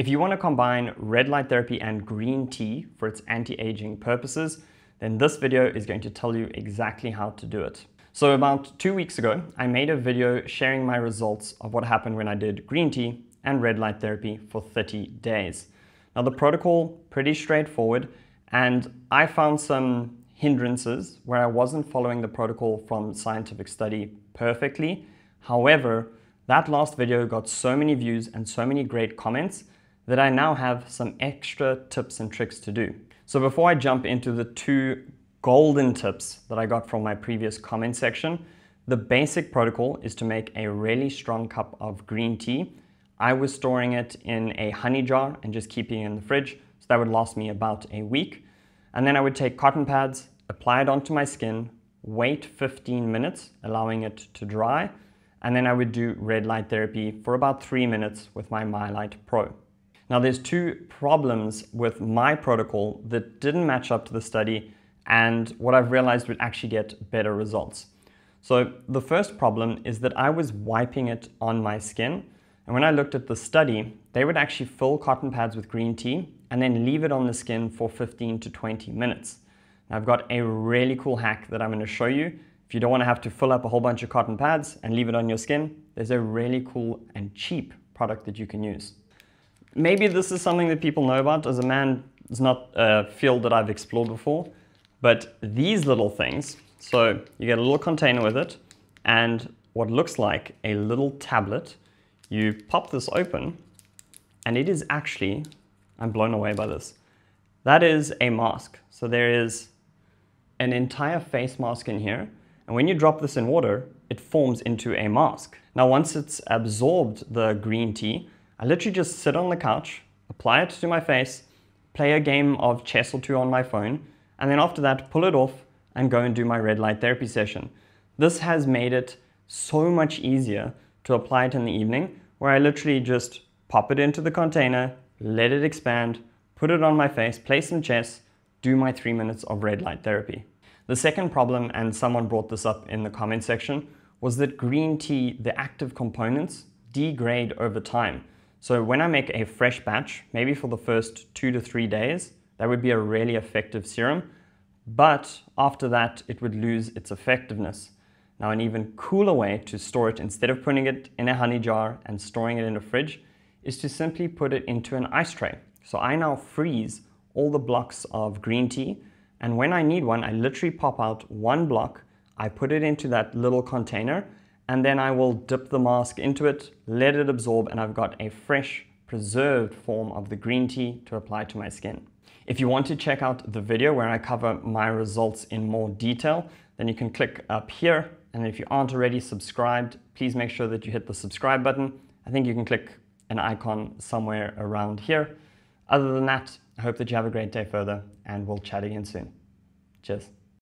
If you want to combine red light therapy and green tea for its anti-aging purposes, then this video is going to tell you exactly how to do it. So about 2 weeks ago, I made a video sharing my results of what happened when I did green tea and red light therapy for 30 days. Now the protocol, pretty straightforward, and I found some hindrances where I wasn't following the protocol from scientific study perfectly. However, that last video got so many views and so many great comments that I now have some extra tips and tricks to do. So before I jump into the two golden tips that I got from my previous comment section, the basic protocol is to make a really strong cup of green tea. I was storing it in a honey jar and just keeping it in the fridge, so that would last me about a week. And then I would take cotton pads, apply it onto my skin, wait 15 minutes, allowing it to dry, and then I would do red light therapy for about 3 minutes with my MyLight Pro. Now there's two problems with my protocol that didn't match up to the study and what I've realized would actually get better results. So the first problem is that I was wiping it on my skin, and when I looked at the study, they would actually fill cotton pads with green tea and then leave it on the skin for 15 to 20 minutes. Now I've got a really cool hack that I'm going to show you. If you don't want to have to fill up a whole bunch of cotton pads and leave it on your skin, there's a really cool and cheap product that you can use. Maybe this is something that people know about. As a man, it's not a field that I've explored before, but these little things, so you get a little container with it and what looks like a little tablet. You pop this open and it is actually, I'm blown away by this, that is a mask. So there is an entire face mask in here. And when you drop this in water, it forms into a mask. Now, once it's absorbed the green tea, I literally just sit on the couch, apply it to my face, play a game of chess or two on my phone, and then after that, pull it off and go and do my red light therapy session. This has made it so much easier to apply it in the evening, where I literally just pop it into the container, let it expand, put it on my face, play some chess, do my 3 minutes of red light therapy. The second problem, and someone brought this up in the comment section, was that green tea, the active components, degrade over time. So when I make a fresh batch, maybe for the first 2 to 3 days, that would be a really effective serum, but after that it would lose its effectiveness. Now an even cooler way to store it, instead of putting it in a honey jar and storing it in a fridge, is to simply put it into an ice tray. So I now freeze all the blocks of green tea, and when I need one, I literally pop out one block, I put it into that little container, and then I will dip the mask into it, let it absorb, and I've got a fresh, preserved form of the green tea to apply to my skin. If you want to check out the video where I cover my results in more detail, then you can click up here. And if you aren't already subscribed, please make sure that you hit the subscribe button. I think you can click an icon somewhere around here. Other than that, I hope that you have a great day further, and we'll chat again soon. Cheers.